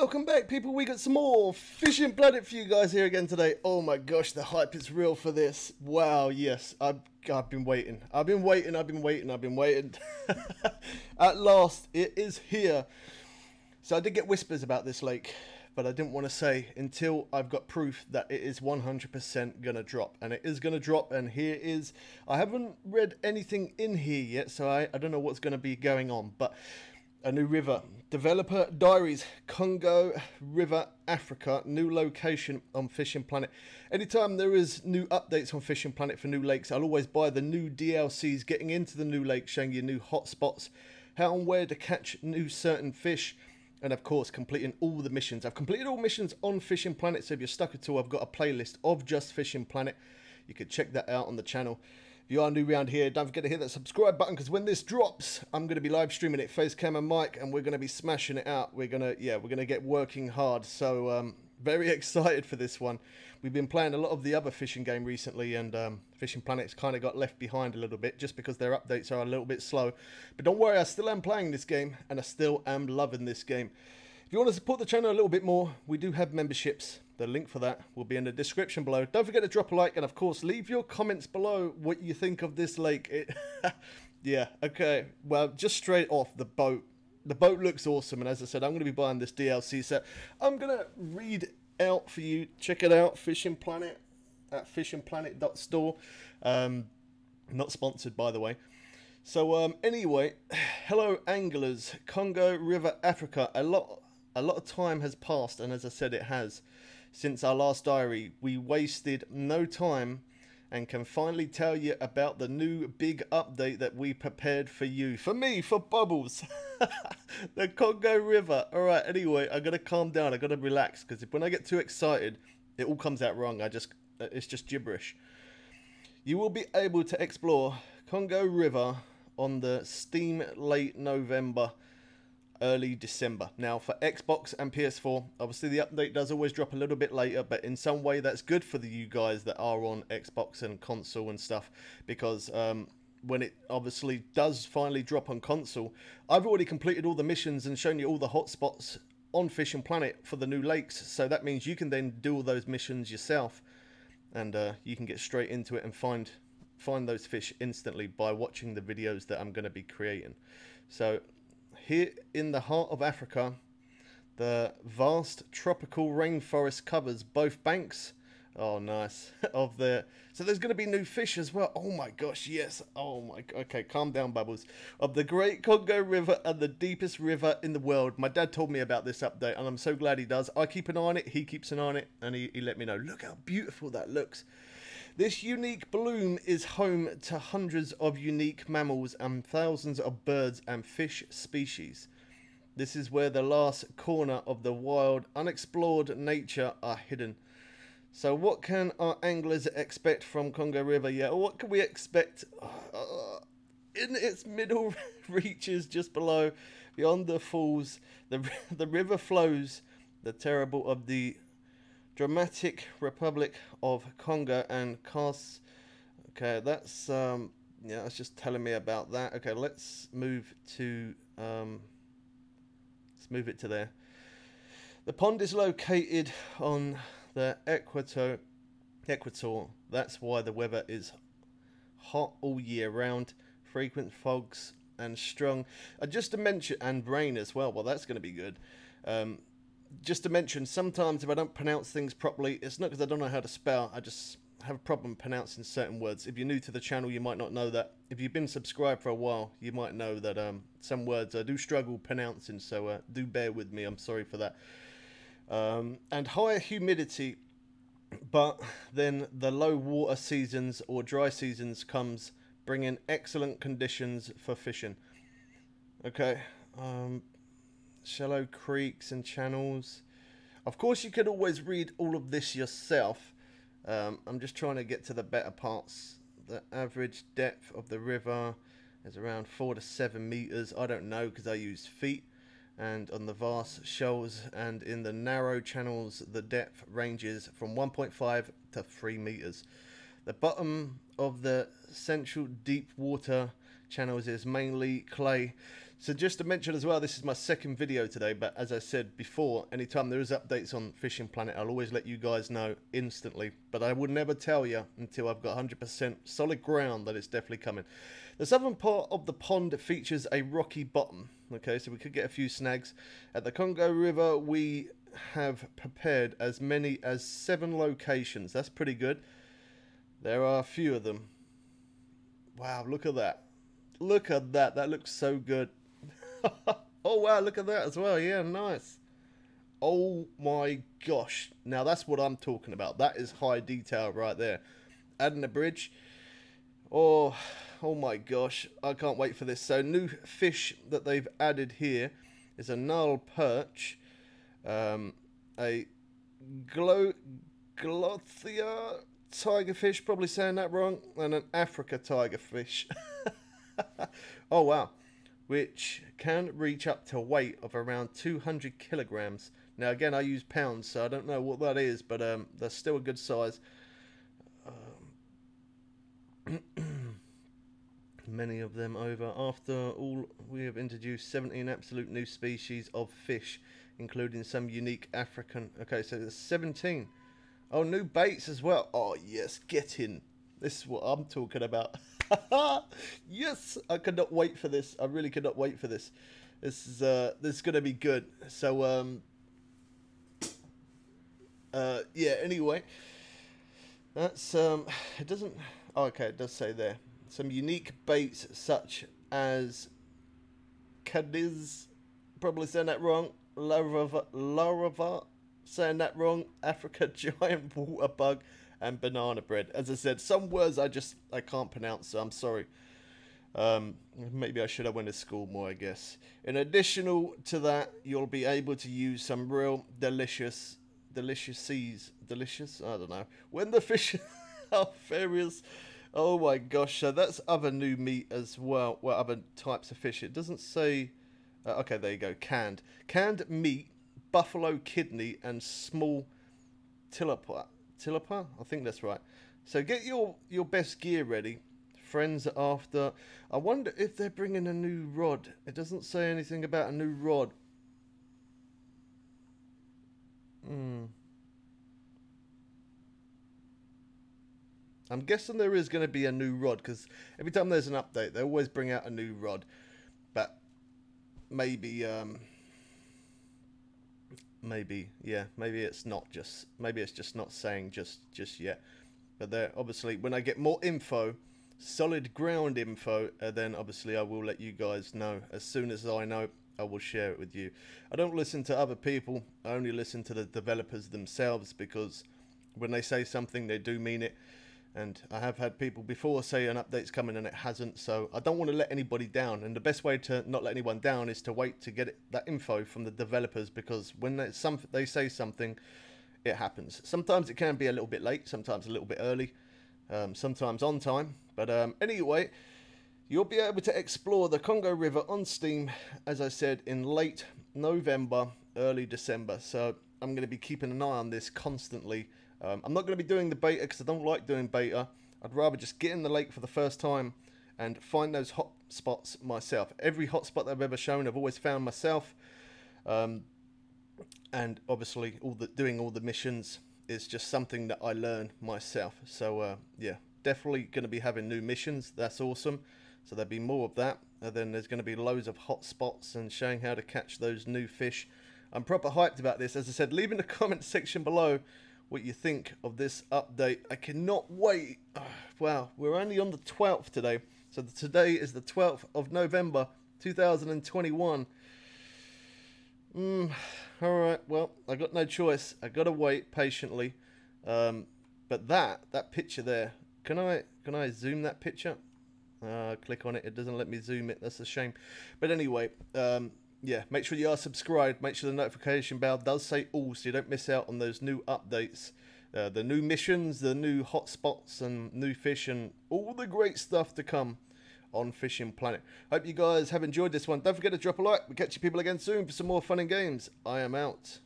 Welcome back, people. We got some more Fishing Planet for you guys here again today. Oh my gosh, the hype is real for this. Wow, yes, I've been waiting. I've been waiting. At last, it is here. So I did get whispers about this lake, but I didn't want to say until I've got proof that it is 100% going to drop. And it is going to drop, and here it is. I haven't read anything in here yet, so I don't know what's going to be going on, but a new river. Developer Diaries, Congo River, Africa, new location on Fishing Planet. Anytime there is new updates on Fishing Planet for new lakes, I'll always buy the new DLCs, getting into the new lake, showing you new hotspots, how and where to catch new certain fish, and of course completing all the missions. I've completed all missions on Fishing Planet, so if you're stuck at all, I've got a playlist of just Fishing Planet. You could check that out on the channel. If you are new around here, don't forget to hit that subscribe button, because when this drops, I'm going to be live streaming it, face cam and mic, and we're going to be smashing it out. We're going to get working hard. So very excited for this one. We've been playing a lot of the other fishing game recently, and Fishing Planet's kind of got left behind a little bit just because their updates are a little bit slow. But don't worry, I still am playing this game, and I still am loving this game. If you want to support the channel a little bit more, we do have memberships. The link for that will be in the description below. Don't forget to drop a like, and of course, leave your comments below what you think of this lake. Yeah, okay. Well, just straight off the boat. The boat looks awesome, and as I said, I'm going to be buying this DLC set. I'm going to read out for you. Check it out, Fishing Planet at fishingplanet.store. Not sponsored, by the way. So anyway, hello anglers, Congo River, Africa. A lot of time has passed, and as I said, it has. Since our last diary, we wasted no time and can finally tell you about the new big update that we prepared for you. For me, for Bubbles. The Congo River. All right, anyway, I've got to calm down. I've got to relax, because when I get too excited, it all comes out wrong. It's just gibberish. You will be able to explore Congo River on the Steam late November, early December. Now for Xbox and PS4, obviously the update does always drop a little bit later, but in some way that's good for you guys that are on Xbox and console and stuff, because when it obviously does finally drop on console, I've already completed all the missions and shown you all the hotspots on Fishing Planet for the new lakes, so that means you can then do all those missions yourself, and you can get straight into it and find those fish instantly by watching the videos that I'm going to be creating. So here in the heart of Africa, the vast tropical rainforest covers both banks. Oh, nice. Of the, so there's going to be new fish as well. Oh my gosh, yes. Oh my. Okay, calm down, Bubbles. Of the Great Congo River and the deepest river in the world. My dad told me about this update, and I'm so glad he does. I keep an eye on it. He keeps an eye on it, and he let me know. Look how beautiful that looks. This unique bloom is home to hundreds of unique mammals and thousands of birds and fish species. This is where the last corner of the wild, unexplored nature are hidden. So what can our anglers expect from Congo River? Yeah, what can we expect? In its middle reaches just below, beyond the falls, the river flows, the terrible of the Democratic Republic of Congo and casts. Okay, that's yeah, that's just telling me about that. Okay, let's move to let's move it to there. The pond is located on the equator. That's why the weather is hot all year round. Frequent fogs and strong, just to mention, and rain as well. Well, that's going to be good. Just to mention, sometimes if I don't pronounce things properly, it's not because I don't know how to spell. I just have a problem pronouncing certain words. If you're new to the channel, you might not know that. If you've been subscribed for a while, you might know that some words I do struggle pronouncing, so do bear with me. I'm sorry for that. And higher humidity, but then the low water seasons or dry seasons comes, bringing excellent conditions for fishing. Okay, shallow creeks and channels. Of course, you could always read all of this yourself. I'm just trying to get to the better parts. The average depth of the river is around 4 to 7 meters. I don't know, because I use feet. And on the vast shoals and in the narrow channels, the depth ranges from 1.5 to 3 meters. The bottom of the central deep water channels is mainly clay, So just to mention as well, this is my second video today, but as I said before, anytime there is updates on Fishing Planet, I'll always let you guys know instantly, but I will never tell you until I've got 100% solid ground that it's definitely coming. The southern part of the pond features a rocky bottom, okay, so we could get a few snags. At the Congo River, we have prepared as many as 7 locations. That's pretty good. There are a few of them. Wow, look at that. Look at that. That looks so good. Oh wow, look at that as well. Yeah, nice. Oh my gosh, now that's what I'm talking about. That is high detail right there. Adding a bridge. Oh my gosh, I can't wait for this. So new fish that they've added here is a Null perch, a Glothia tiger fish, probably saying that wrong, and an Africa tiger fish. Oh wow, which can reach up to a weight of around 200 kilograms. Now again, I use pounds, so I don't know what that is, but that's still a good size. Many of them over. After all, we have introduced 17 absolute new species of fish, including some unique African. Okay, so there's 17. Oh, new baits as well. Oh yes, get in. This is what I'm talking about. Yes, I cannot wait for this. I really cannot wait for this. This is gonna be good. So yeah, anyway, that's it doesn't, oh, okay, it does say there some unique baits such as Caniz, probably saying that wrong, Larava, saying that wrong, Africa giant water bug, and banana bread. As I said, some words I can't pronounce, so I'm sorry. Maybe I should have went to school more, I guess. In addition to that, you'll be able to use some real delicious, I don't know, when the fish are various. Oh my gosh, so that's other new meat as well. Well, other types of fish. It doesn't say, okay, there you go, canned meat, buffalo kidney, and small tilapia. Tilapia, I think that's right. So get your best gear ready, friends. After, I wonder if they're bringing a new rod. It doesn't say anything about a new rod. I'm guessing there is going to be a new rod, because every time there's an update, they always bring out a new rod. But maybe maybe it's just not saying just yet. But there, obviously, when I get more info, solid ground info, then obviously I will let you guys know. As soon as I know, I will share it with you. I don't listen to other people. I only listen to the developers themselves, because when they say something, they do mean it. And I have had people before say an update's coming and it hasn't, so I don't want to let anybody down. And the best way to not let anyone down is to wait to get that info from the developers, because when they say something, it happens. Sometimes it can be a little bit late, sometimes a little bit early, sometimes on time. But anyway, you'll be able to explore the Congo River on Steam, as I said, in late November, early December. So I'm going to be keeping an eye on this constantly. I'm not going to be doing the beta, because I don't like doing beta. I'd rather just get in the lake for the first time and find those hot spots myself. Every hot spot that I've ever shown, I've always found myself. And obviously, doing all the missions is just something that I learn myself. So yeah, definitely going to be having new missions. That's awesome. So there'll be more of that. And then there's going to be loads of hot spots and showing how to catch those new fish. I'm proper hyped about this. As I said, leave in the comment section below what you think of this update. I cannot wait. Oh, wow, we're only on the 12th today. So today is the 12th of November, 2021. All right, well, I got no choice. I gotta wait patiently. But that picture there, can I zoom that picture? Click on it, it doesn't let me zoom it, that's a shame. But anyway, yeah, make sure you are subscribed. Make sure the notification bell does say all, so you don't miss out on those new updates, the new missions, the new hotspots, and new fish, and all the great stuff to come on Fishing Planet. Hope you guys have enjoyed this one. Don't forget to drop a like. We'll catch you people again soon for some more fun and games. I am out.